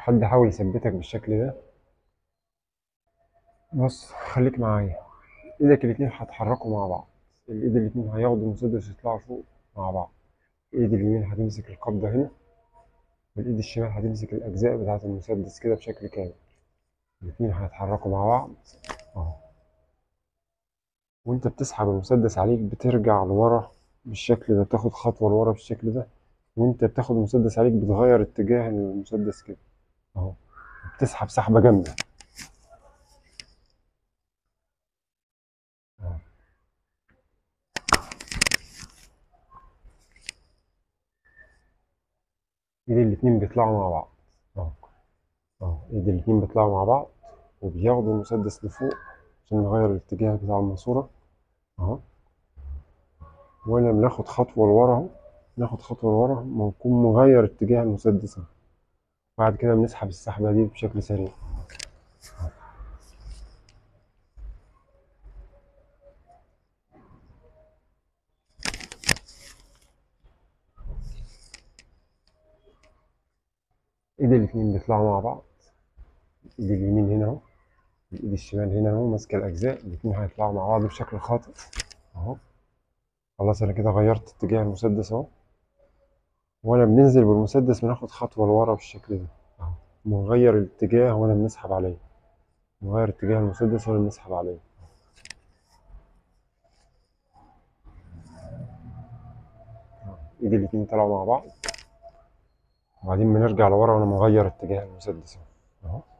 حد حاول يثبتك بالشكل ده. بص خليك معايا، ايدك الاتنين هتحركوا مع بعض، الايد الاتنين هياخدوا المسدس يطلعوا فوق مع بعض. الايد اليمين هتمسك القبضة هنا، والايد الشمال هتمسك الاجزاء بتاعة المسدس كده بشكل كامل. الاتنين هيتحركوا مع بعض اهو، وانت بتسحب المسدس عليك بترجع لورا بالشكل ده، بتاخد خطوة لورا بالشكل ده، وانت بتاخد المسدس عليك بتغير اتجاه المسدس كده اهو، بتسحب سحبة جامدة. ايد الاتنين بيطلعوا مع بعض اهو، ايد الاتنين بيطلعوا مع بعض وبياخدوا المسدس لفوق عشان نغير الاتجاه بتاع الماسورة اهو، وانا بناخد خطوة لورا اهو، ناخد خطوة لورا ونكون مغير اتجاه المسدس اهو. بعد كده بنسحب السحبة دي بشكل سريع. ايد الاتنين بيطلعوا مع بعض، ايد اليمين هنا اهو، الايد الشمال هنا اهو ماسكه الاجزاء، الاتنين هيطلعوا مع بعض بشكل خاطئ اهو. خلاص انا كده غيرت اتجاه المسدس اهو، وانا بننزل بالمسدس بناخد خطوه لورا بالشكل ده اهو، بنغير الاتجاه وانا بنسحب عليه، بنغير اتجاه المسدس وانا بنسحب عليه. ايد الاتنين طلعوا مع بعض، وبعدين بنرجع لورا وانا مغير اتجاه المسدس اهو.